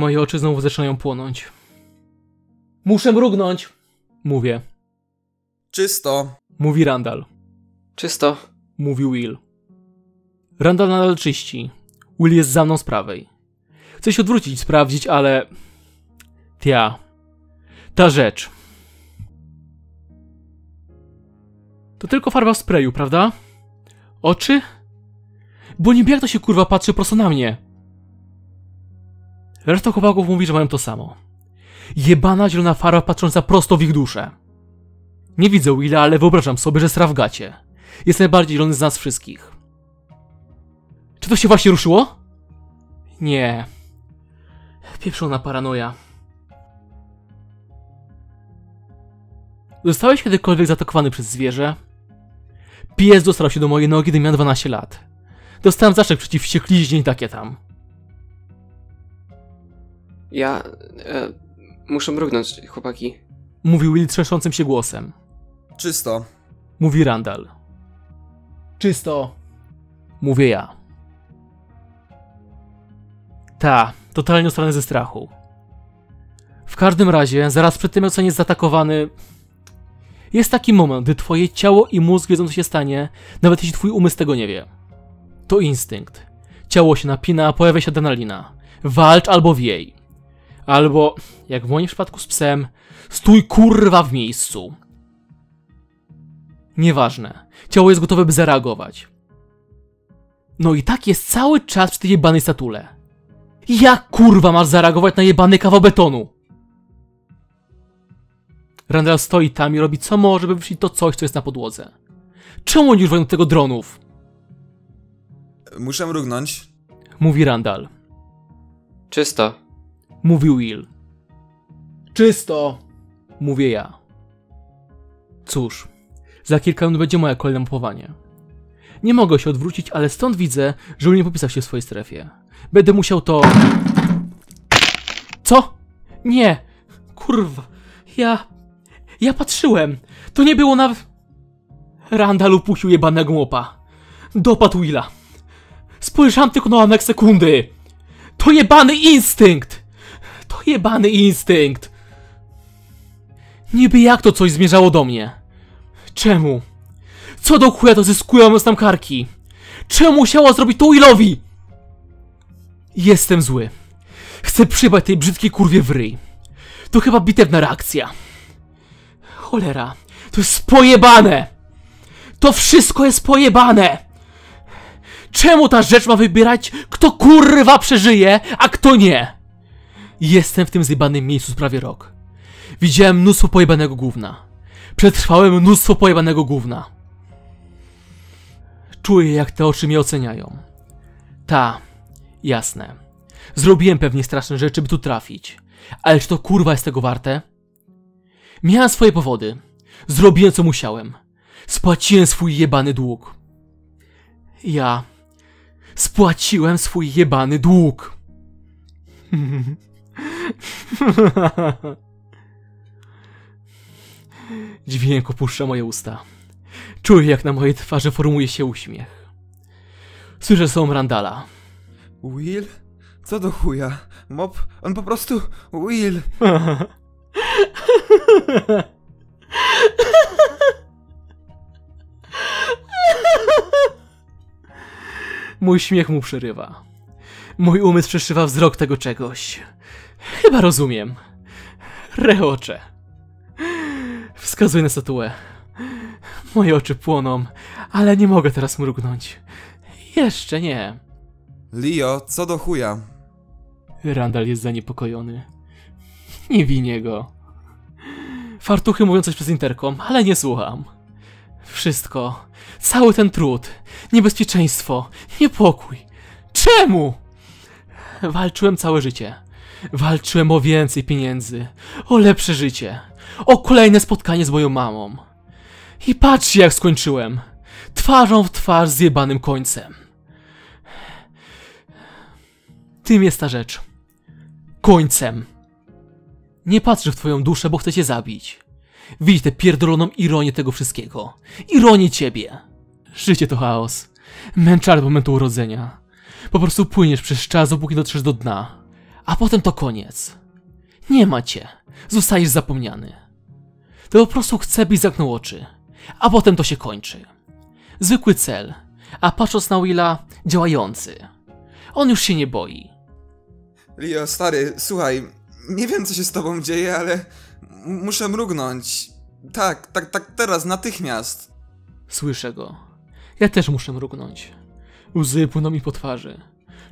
Moje oczy znowu zaczynają płonąć. Muszę mrugnąć! Mówię. Czysto! Mówi Randall. Czysto! Mówi Will. Randall nadal czyści. Will jest za mną z prawej. Chcę się odwrócić, sprawdzić, ale... Ta rzecz. To tylko farba w sprayu, prawda? Oczy? Bo niby jak to się kurwa patrzy prosto na mnie. Reszta chłopaków mówi, że mają to samo. Jebana zielona farba patrząca prosto w ich duszę. Nie widzę Willa, ale wyobrażam sobie, że sra w gacie. Jest najbardziej zielony z nas wszystkich. Czy to się właśnie ruszyło? Nie. Pieprzona paranoja. Zostałeś kiedykolwiek zaatakowany przez zwierzę? Pies dostarł się do mojej nogi, gdy miałem 12 lat. Dostałem zastrzyk przeciw wściekliźnie i takie tam. Ja... muszę mrugnąć, chłopaki. Mówił Will trzęsącym się głosem. Czysto. Mówi Randall. Czysto. Mówię ja. Totalnie ustalony ze strachu. W każdym razie, zaraz przed tym, jak zostaniesz zaatakowany... Jest taki moment, gdy twoje ciało i mózg wiedzą, co się stanie, nawet jeśli twój umysł tego nie wie. To instynkt. Ciało się napina, pojawia się adrenalina. Walcz albo wiej. Albo, jak w moim przypadku z psem, stój kurwa w miejscu. Nieważne. Ciało jest gotowe, by zareagować. No i tak jest cały czas przy tej jebanej statule. Jak kurwa masz zareagować na jebany kawał betonu? Randall stoi tam i robi co może, by wyszli to coś, co jest na podłodze. Czemu oni już woją do tego dronów? Muszę mrugnąć. Mówi Randall. Czysto. Mówi Will. Czysto. Mówię ja. Cóż, za kilka minut będzie moja kolejne mapowanie. Nie mogę się odwrócić, ale stąd widzę, że Will nie popisał się w swojej strefie. Będę musiał to... Co? Nie! Kurwa! Ja patrzyłem! To nie było na... Randall upuścił jebanego łopa. Dopadł Willa. Spojrzałem tylko na ułamek sekundy. To jebany instynkt! To jebany instynkt! Niby jak to coś zmierzało do mnie. Czemu? Co do chuja to zyskują z tamkarki? Czemu musiała zrobić to Willowi? Jestem zły. Chcę przybać tej brzydkiej kurwie w ryj. To chyba bitewna reakcja. Cholera, to jest pojebane! To wszystko jest pojebane! Czemu ta rzecz ma wybierać, kto kurwa przeżyje, a kto nie? Jestem w tym zjebanym miejscu prawie rok. Widziałem mnóstwo pojebanego gówna. Przetrwałem mnóstwo pojebanego gówna. Czuję, jak te oczy mnie oceniają. Jasne. Zrobiłem pewnie straszne rzeczy, by tu trafić. Ale czy to kurwa jest tego warte? Miałem swoje powody. Zrobiłem, co musiałem. Spłaciłem swój jebany dług. Ja... Spłaciłem swój jebany dług. Dźwięk opuszcza moje usta. Czuję, jak na mojej twarzy formuje się uśmiech. Słyszę słów Randalla. Will? Co do chuja? Mop? On po prostu... Will! Mój śmiech mu przerywa. Mój umysł przeszywa wzrok tego czegoś. Chyba rozumiem. Reocze. Wskazuję na statuę. Moje oczy płoną, ale nie mogę teraz mrugnąć. Jeszcze nie. Leo, co do chuja? Randall jest zaniepokojony. Nie winię go. Fartuchy mówią coś przez interkom, ale nie słucham. Wszystko. Cały ten trud. Niebezpieczeństwo. Niepokój. Czemu? Walczyłem całe życie. Walczyłem o więcej pieniędzy. O lepsze życie. O kolejne spotkanie z moją mamą. I patrzcie, jak skończyłem. Twarzą w twarz z jebanym końcem. Tym jest ta rzecz. Końcem. Nie patrzę w twoją duszę, bo chcę cię zabić. Widź tę pierdoloną ironię tego wszystkiego. Ironię ciebie. Życie to chaos. Męczarnia momentu urodzenia. Po prostu płyniesz przez czas, dopóki dotrzesz do dna. a potem to koniec. Nie ma cię. Zostajesz zapomniany. To po prostu chce, byś zamknął oczy, a potem to się kończy. Zwykły cel, a patrząc na Willa, działający. On już się nie boi. Leo, stary, słuchaj, nie wiem co się z tobą dzieje, ale muszę mrugnąć. Tak, teraz, natychmiast. Słyszę go. Ja też muszę mrugnąć. Łzy płyną mi po twarzy.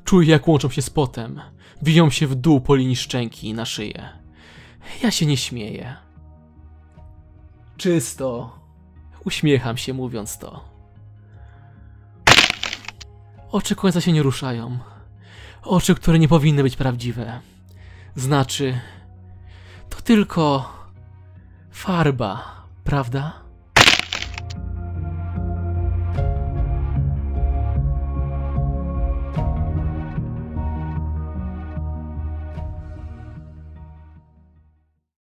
Czuję, jak łączą się z potem. Wiją się w dół po linii szczęki na szyję. Ja się nie śmieję. Czysto. Uśmiecham się, mówiąc to. Oczy końca się nie ruszają. Oczy, które nie powinny być prawdziwe. Znaczy, to tylko farba, prawda?